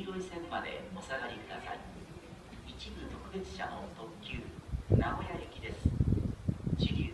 黄色い線までお下がりください。一部特別車の特急名古屋駅です。